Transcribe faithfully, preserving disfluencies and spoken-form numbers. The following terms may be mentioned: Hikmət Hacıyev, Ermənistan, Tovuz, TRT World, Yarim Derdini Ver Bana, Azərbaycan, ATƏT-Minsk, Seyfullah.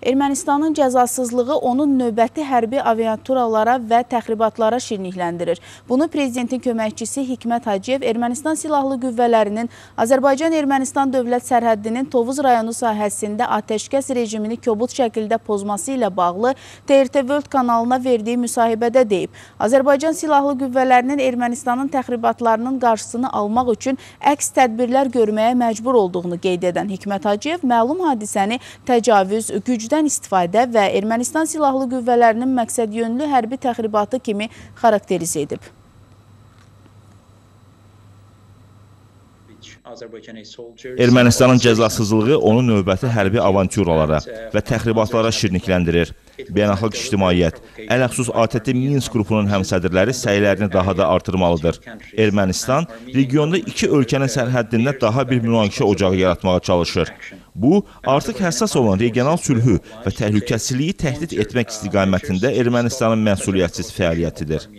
Ermənistanın cəzasızlığı onun növbəti hərbi aviaturalara və təxribatlara şirnikləndirir. Bunu Prezidentin köməkçisi Hikmət Hacıyev Ermənistan Silahlı Qüvvələrinin Azərbaycan-Ermənistan dövlət sərhəddinin Tovuz rayonu sahəsində atəşkəs rejimini kobud şəkildə pozması ilə bağlı T R T World kanalına verdiyi müsahibədə deyib. Azərbaycan Silahlı Qüvvələrinin Ermənistanın təxribatlarının qarşısını almaq üçün əks tədbirlər görməyə məcbur olduğunu qeyd edən Hikmət Hacıyev məlum hadisəni təcavüz, güc istifadə və Ermənistan Silahlı Qüvvələrinin məqsədyönlü hərbi təxribatı kimi xarakterizə edib. Ermənistanın cəzasızlığı onu növbəti hərbi avanturalara və təxribatlara şirnikləndirir. Beynəlxalq ictimaiyyət, ələxsus ATƏT-Minsk qrupunun həmsədrləri səylərini daha da artırmalıdır. Ermənistan regionda iki ölkənin sərhəddində daha bir münaqişə ocağı yaratmağa çalışır. Bu, artıq həssas olan regional sülhü və təhlükəsizliyi təhdid etmək istiqamətində Ermənistanın məsuliyyətsiz fəaliyyətidir.